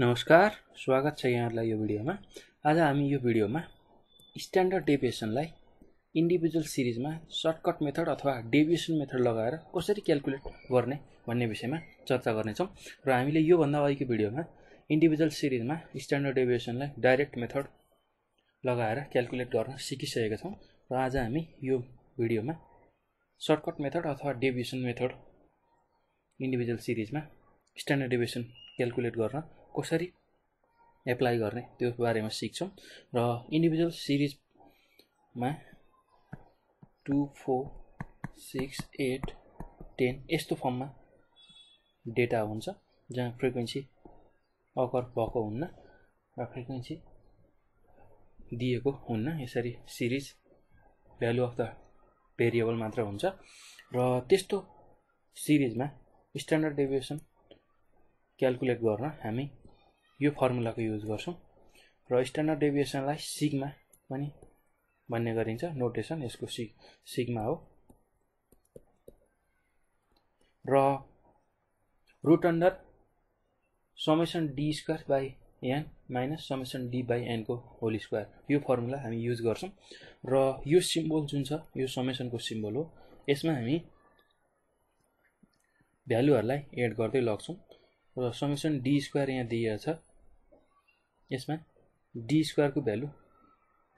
नमस्कार, स्वागत छ यहाँहरुलाई यो भिडियोमा। आज हामी यो भिडियोमा स्ट्यान्डर्ड डेभिएसनलाई इन्डिभिजुअल सिरिजमा सर्टकट मेथड अथवा डेभिएसन मेथड लगाएर कसरी क्याल्कुलेट गर्ने भन्ने विषयमा चर्चा गर्ने छौं। र हामीले यो भन्दा अगाडिको भिडियोमा इन्डिभिजुअल सिरिजमा स्ट्यान्डर्ड डेभिएसनलाई डाइरेक्ट मेथड लगाएर क्याल्कुलेट गर्न सिकिसकेका छौं। र आज हामी यो भिडियोमा सर्टकट मेथड अथवा डेभिएसन मेथड इन्डिभिजुअल सिरिजमा स्ट्यान्डर्ड डेभिएसन क्याल्कुलेट गर्न कसरी एप्लाई गर्ने त्यो बारेमा सिक्छौं। र इन्डिभिजुअल सिरिजमा 2, 4, 6, 8, 10 यस्तो फर्ममा डेटा हुन्छ जहाँ फ्रिक्वेन्सी अकर भएको हुन्न र फ्रिक्वेन्सी दिएको हुन्न। यसरी series value of the variable मात्र हुन्छ र त्यस्तो सिरिजमा स्ट्यान्डर्ड डेभिएसन क्याल्कुलेट गर्न हामी यो फर्मुलाको युज गर्छौं। र स्ट्यान्डर्ड डेभिएसनलाई सिग्मा पनि भन्ने गरिन्छ। नोटेसन यसको सिग्मा हो र root under summation D square by N minus summation D by N को होल स्क्वायर यो फर्मुला हामी युज गर्छौं। र यो सिम्बल जुन छ यो समेसनको सिम्बल हो। यसमा हामी भ्यालुहरुलाई एड गर्दै लग्छौं र समेसन डी स्क्वायर यहाँ दिएको छ। यसमा डी स्क्वायर को भ्यालु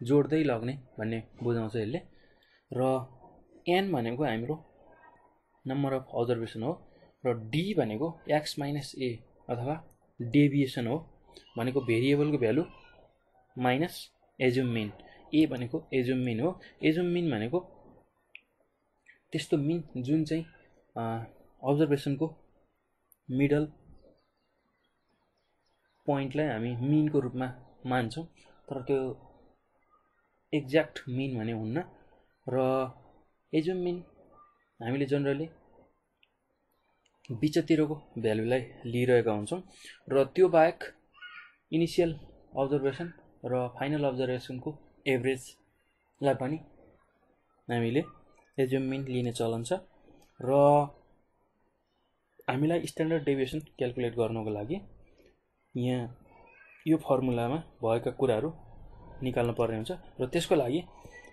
जोड्दै लग्ने भन्ने बुझाउँछ यसले। र एन भनेको हाम्रो नम्बर अफ अब्जर्भेसन हो र डी भनेको एक्स माइनस ए अथवा डेभिएसन हो। भनेको भेरिएबल को value minus assume mean, A भनेको एज्युम मिन हो। एज्युम मिन भनेको त्यस्तो मिन जुन चाहिँ अब्जर्भेसन को मिडल पोइन्टलाई हामी मिन को रूपमा मान्छौं तर त्यो एक्ज्याक्ट मिन भने हुन्न। र एज्युम मिन हामीले जनरली बिचतिरको भ्यालुलाई लिइरहेका हुन्छौं र त्यो बाहेक इनिशियल अब्जर्भेसन र फाइनल अब्जर्भेसनको एभरेजलाई पनि हामीले एज्युम मिन लिने चलन छ। र हामीलाई स्ट्यान्डर्ड डेभिएसन क्याल्कुलेट गर्नको लागि यहाँ यो फर्मुलामा भएका कुराहरु निकाल्नु पर्ने हुन्छ र त्यसको लागि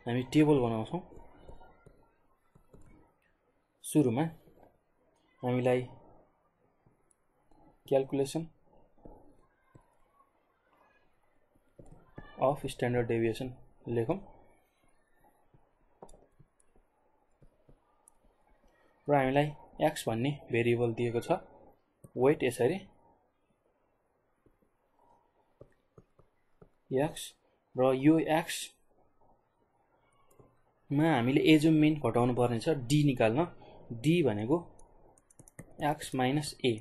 हामी टेबल बनाउँछौं। सुरुमा हामीलाई क्याल्कुलेसन अफ स्ट्यान्डर्ड डेभिएसन लेखौं र हामीलाई एक्स भन्ने भेरिएबल दिएको छ। वेट यसरी एक्स र यो एक्स मा हामीले एज्युम मिन घटाउनु पर्ने छ डी निकाल्न। डी भनेको एक्स माइनस ए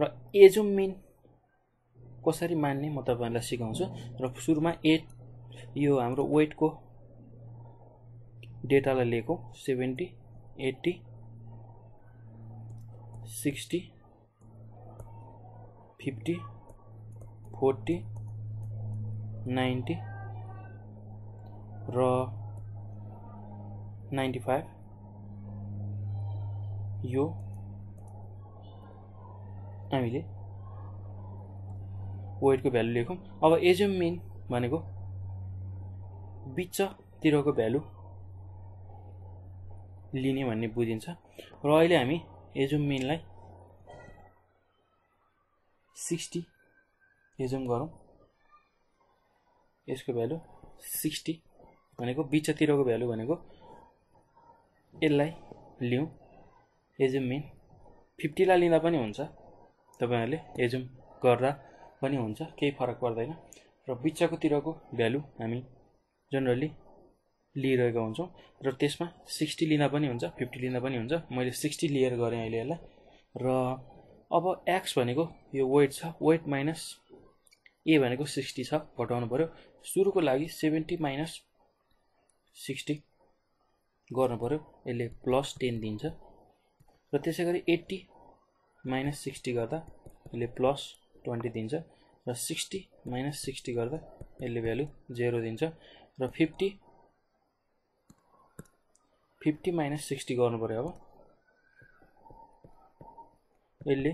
र एज्युम मिन कसरी मान्ने म तपाईहरुलाई सिकाउँछु। र सुरुमा यो हाम्रो वेट को डेटालाई लिएको 70, 80, 60, 50, 40, 90 र 95 यो हामीले वेट को भ्यालु लेखौं। अब एज्युम मिन भनेको बिचतिरको भ्यालु लिने भन्ने बुझिन्छ र अहिले हामी एज्युम मिनलाई 60 एज्युम गरौं। यसको भ्यालु 60 भनेको बिचतिरको भ्यालु भनेको यसलाई लियौं। एज्युम मिन 50 ला लिँदा पनि हुन्छ, तपाईहरुले एज्युम गर्दा पनि हुन्छ, केही फरक पर्दैन। र बिचको तिरको भ्यालु हामी जनरली लिइरहेका हुन्छौं र त्यसमा 60 लिन पनि हुन्छ, 50 लिन पनि हुन्छ। मैले 60 लिएर गरे अहिले यसलाई। र अब x भनेको यो वेट छ, वेट माइनस ए भनेको 60 छ, घटाउनु पर्यो। सुरुको लागि 70 माइनस 60 गर्नु पर्यो, यसले प्लस 10 दिन्छ। र त्यसैगरी 80 माइनस 60 गर्दा यसले प्लस 20 दिन्छ र 60 माइनस 60 गर्दा यसले भ्यालु 0 दिन्छ। र 50 माइनस 60 गर्नु पर्यो। अब यसले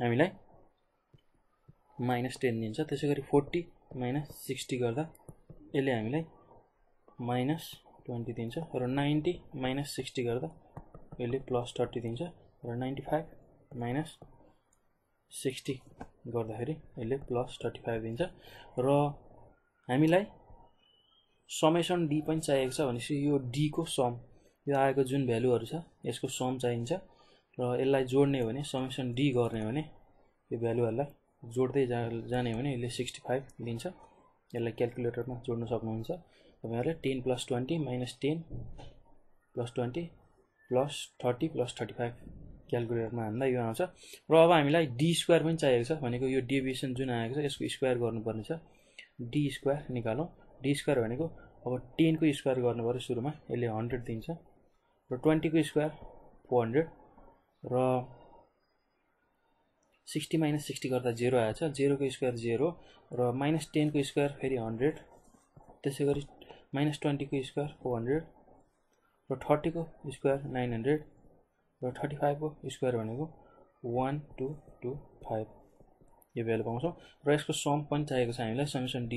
हामीलाई -10 दिन्छ त्यसैगरी 40 - 60 गर्दा यसले हामीलाई -20 दिन्छ र 90 - 60 गर्दा यसले +30 दिन्छ र 95 - 60 गर्दाखेरि यसले +35 दिन्छ र हामीलाई समेसन d पनि चाहिएको छ भनेपछि यो d को सम यो आएको जुन भ्यालुहरु छ यसको सम चाहिन्छ र यसलाई जोड्ने हो भने समेसन d गर्ने हो भने यो भ्यालुहरुलाई जोड्दै जाने हो भने यसले 65 दिन्छ यसलाई क्याल्कुलेटरमा जोड्न सक्नुहुन्छ तपाईहरुले 10 + 20 - 10 + 20 + 30 + 35 क्याल्कुलेटरमा हाल्दा यो आउँछ र अब हामीलाई d² पनि चाहिएको छ भनेको यो डेभिएसन जुन आएको छ यसको स्क्वायर गर्नुपर्ने छ d² निकालौं d² भनेको अब 10 को स्क्वायर गर्नुपर्यो सुरुमा यसले 100 दिन्छ र 20 को स्क्वायर 400 र 60 - 60 गर्दा 0 आएछ 0 को स्क्वायर 0 र -10 को स्क्वायर फेरि 100 त्यसैगरी -20 को स्क्वायर 400 र 30 को स्क्वायर 900 र 35 को स्क्वायर भनेको 1225 यो भ्यालु पाउँछौं र यसको सम पनि चाहिएको छ हामीलाई समेसन d²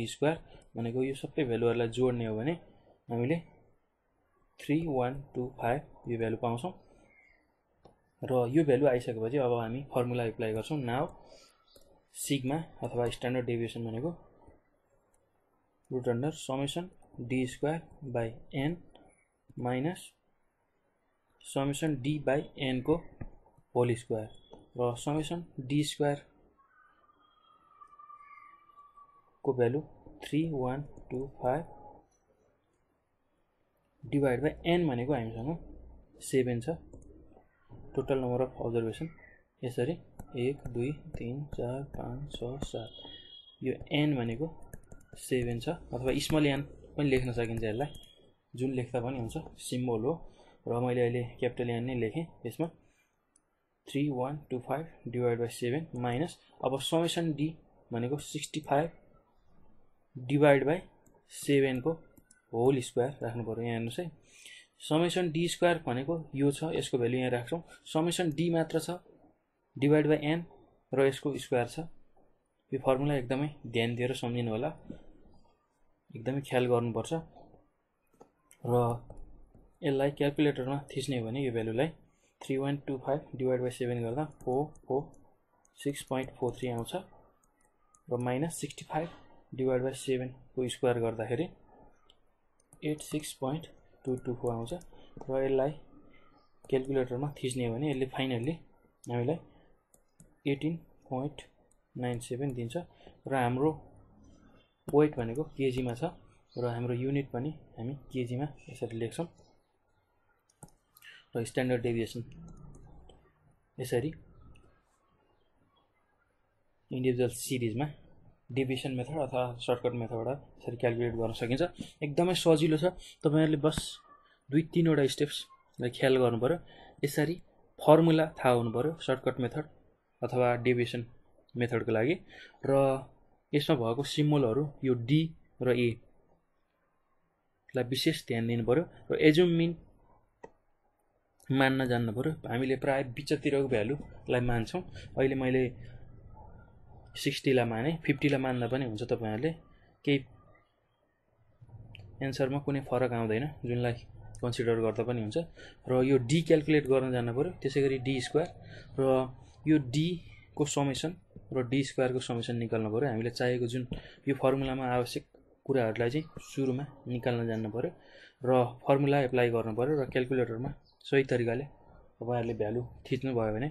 भनेको यो सबै भ्यालुहरुलाई जोड्ने हो भने हामीले 3125 यो भ्यालु पाउँछौं र यो भ्यालु आइसकेपछि अब हामी फर्मुला अप्लाई गर्छौं नाउ सिग्मा अथवा स्ट्यान्डर्ड डेभिएसन भनेको √ समेसन d²/n - समेसन d/n को होल स्क्वायर र समेसन d² को भ्यालु 3125 डिवाइड बाइ n भनेको हामीसँग 7 छ टोटल नम्बर अफ अब्जर्भेसन यसरी 1 2 3 4 5 6 7 यो n भनेको 7 छ अथवा स्मल n पनि लेख्न सकिन्छ यसलाई जुन लेख्दा पनि हुन्छ सिम्बल हो र मैले अहिले क्यापिटल n नै लेखे यसमा 3125 डिवाइड बाइ 7 माइनस अब समेसन d भनेको 65 डिवाइड बाइ 7 को होल स्क्वायर राख्नु पर्यो यहाँ हेर्नुस् है समेसन d² भनेको यो छ यसको भ्यालु यहाँ राख्छौं समेसन d मात्र छ डिवाइड बाइ n र यसको स्क्वायर छ यो फर्मुला एकदमै ध्यान दिएर सम्झिनु होला एकदमै ख्याल गर्नुपर्छ र यसलाई क्याल्कुलेटरमा थिच्ने हो भने यो भ्यालुलाई 3125 डिवाइड बाइ 7 गर्दा 446.43 आउँछ र -65 डिवाइड बाइ 7 को स्क्वायर गर्दाखेरि 86.224 आउँछ र यसलाई क्याल्कुलेटरमा थिच्ने हो भने यसले फाइनली हामीलाई 18.97 दिन्छ र हाम्रो वेट भनेको केजी मा छ र हाम्रो युनिट पनि हामी केजी मा यसरी लेख्छौं र स्ट्यान्डर्ड डेभिएसन यसरी इन्डिभिजुअल सिरिजमा डेभिएसन मेथड अथवा सर्टकट मेथडबाट यसरी क्याल्कुलेट गर्न सकिन्छ एकदमै सजिलो छ तपाईहरुले बस 2-3 वटा स्टेप्स ख्याल गर्नुपर्यो यसरी फर्मुला थाहा हुनुपर्यो सर्टकट मेथड अथवा डेभिएसन मेथडको लागि र यसमा भएको सिम्बलहरु यो d र a लाई विशेष ध्यान दिनुपर्यो र एज्युम मिन मान्न जान्नुपर्यो हामीले प्राय बिचतिरको भ्यालुलाई मान्छौं अहिले मैले 60 ला माने 50 ला मान्दा पनि हुन्छ तपाईहरुले केही आन्सरमा कुनै फरक आउँदैन जुनलाई कन्सिडर गर्दा पनि हुन्छ र यो d क्याल्कुलेट गर्न जान्नुपर्यो त्यसैगरी d² र यो d को समेसन र d² को समेसन निकाल्नु पर्यो हामीले चाहिएको जुन यो फर्मुलामा आवश्यक कुराहरुलाई चाहिँ सुरुमा निकाल्न जान्नुपर्यो र फर्मुला अप्लाई गर्नुपर्यो र क्याल्कुलेटरमा सही तरिकाले तपाईहरुले भ्यालु थिच्नु भयो भने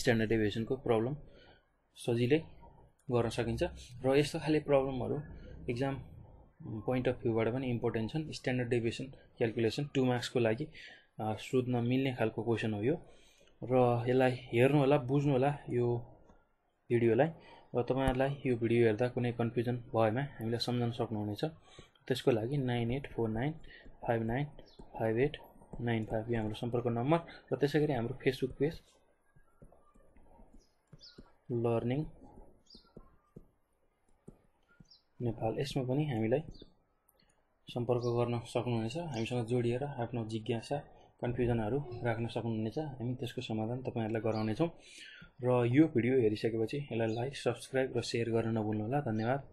स्ट्यान्डर्ड डेभिएसन को प्रब्लम सजिलै गर्न सकिन्छ र यस्तो खाले प्रब्लमहरु एक्जाम पोइन्ट अफ भ्यूबाट पनि इम्पोर्टेन्ट छन् स्ट्यान्डर्ड डेभिएसन क्याल्कुलेसन 2 मार्क्स को लागि सोध्न मिल्ने खालको क्वेशन हो यो र यसलाई हेर्नु होला बुझ्नु होला यो भिडियोलाई र तपाईहरुलाई यो भिडियो हेर्दा कुनै कन्फ्युजन भएमा हामीलाई सम्झाउन सक्नुहुनेछ त्यसको लागि 9849595895 यो हाम्रो सम्पर्क नम्बर र त्यसैगरी हाम्रो फेसबुक पेज लर्निङ नेपाल यसमा पनि हामीलाई सम्पर्क गर्न सक्नुहुनेछ हामीसँग जोडिएर आफ्नो जिज्ञासा कन्फ्युजनहरु राख्न सक्नुहुनेछ हामी त्यसको समाधान तपाईहरुलाई गराउने छौं र यो भिडियो हेरिसकेपछि यसलाई लाइक सब्स्क्राइब र शेयर गर्न नभुल्नु होला। धन्यवाद।